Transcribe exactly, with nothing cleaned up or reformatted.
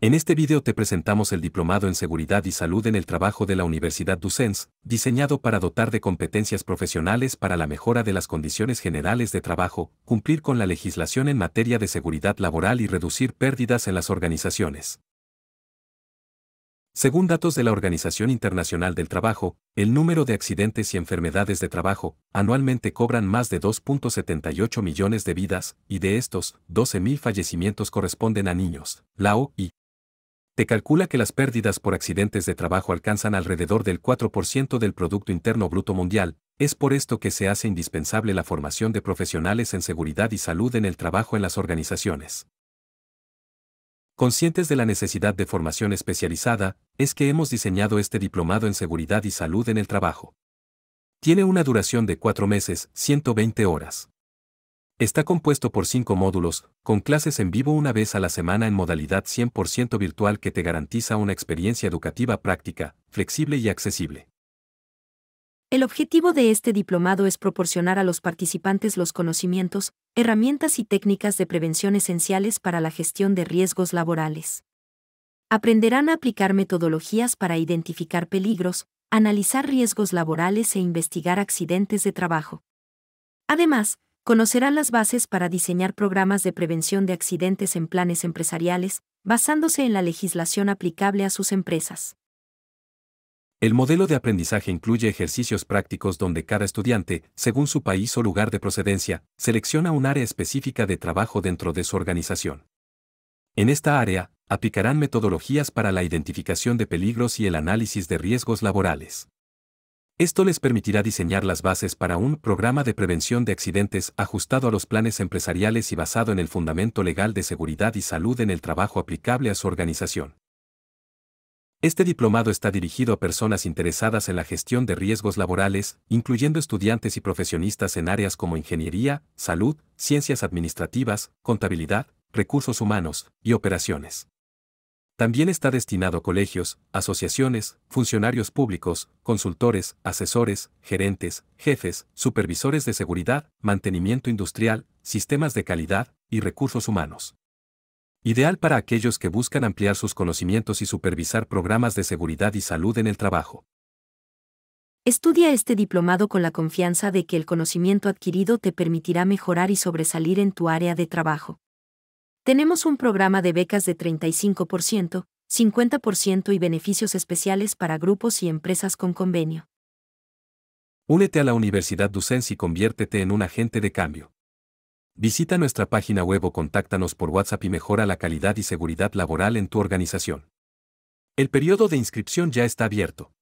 En este video te presentamos el Diplomado en Seguridad y Salud en el Trabajo de la Universidad Ducens, diseñado para dotar de competencias profesionales para la mejora de las condiciones generales de trabajo, cumplir con la legislación en materia de seguridad laboral y reducir pérdidas en las organizaciones. Según datos de la Organización Internacional del Trabajo, el número de accidentes y enfermedades de trabajo anualmente cobran más de dos punto setenta y ocho millones de vidas, y de estos, doce mil fallecimientos corresponden a niños. La O I T Te calcula que las pérdidas por accidentes de trabajo alcanzan alrededor del cuatro por ciento del Producto Interno Bruto Mundial. Es por esto que se hace indispensable la formación de profesionales en seguridad y salud en el trabajo en las organizaciones. Conscientes de la necesidad de formación especializada, es que hemos diseñado este Diplomado en Seguridad y Salud en el Trabajo. Tiene una duración de cuatro meses, ciento veinte horas. Está compuesto por cinco módulos, con clases en vivo una vez a la semana en modalidad cien por ciento virtual que te garantiza una experiencia educativa práctica, flexible y accesible. El objetivo de este diplomado es proporcionar a los participantes los conocimientos, herramientas y técnicas de prevención esenciales para la gestión de riesgos laborales. Aprenderán a aplicar metodologías para identificar peligros, analizar riesgos laborales e investigar accidentes de trabajo. Además, conocerán las bases para diseñar programas de prevención de accidentes en planes empresariales, basándose en la legislación aplicable a sus empresas. El modelo de aprendizaje incluye ejercicios prácticos donde cada estudiante, según su país o lugar de procedencia, selecciona un área específica de trabajo dentro de su organización. En esta área, aplicarán metodologías para la identificación de peligros y el análisis de riesgos laborales. Esto les permitirá diseñar las bases para un programa de prevención de accidentes ajustado a los planes empresariales y basado en el fundamento legal de seguridad y salud en el trabajo aplicable a su organización. Este diplomado está dirigido a personas interesadas en la gestión de riesgos laborales, incluyendo estudiantes y profesionistas en áreas como ingeniería, salud, ciencias administrativas, contabilidad, recursos humanos y operaciones. También está destinado a colegios, asociaciones, funcionarios públicos, consultores, asesores, gerentes, jefes, supervisores de seguridad, mantenimiento industrial, sistemas de calidad y recursos humanos. Ideal para aquellos que buscan ampliar sus conocimientos y supervisar programas de seguridad y salud en el trabajo. Estudia este diplomado con la confianza de que el conocimiento adquirido te permitirá mejorar y sobresalir en tu área de trabajo. Tenemos un programa de becas de treinta y cinco por ciento, cincuenta por ciento y beneficios especiales para grupos y empresas con convenio. Únete a la Universidad Ducens y conviértete en un agente de cambio. Visita nuestra página web o contáctanos por WhatsApp y mejora la calidad y seguridad laboral en tu organización. El periodo de inscripción ya está abierto.